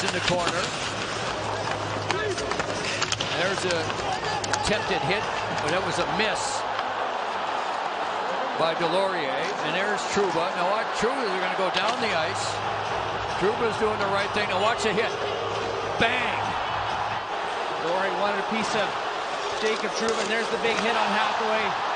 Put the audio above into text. Jones in the corner. There's a attempted hit, but it was a miss by Delorier. And there's Trouba. Now watch Trouba, they're going to go down the ice. Trouba's doing the right thing. Now watch the hit. Bang! Delorier wanted a piece of Jacob Trouba, and there's the big hit on Hathaway.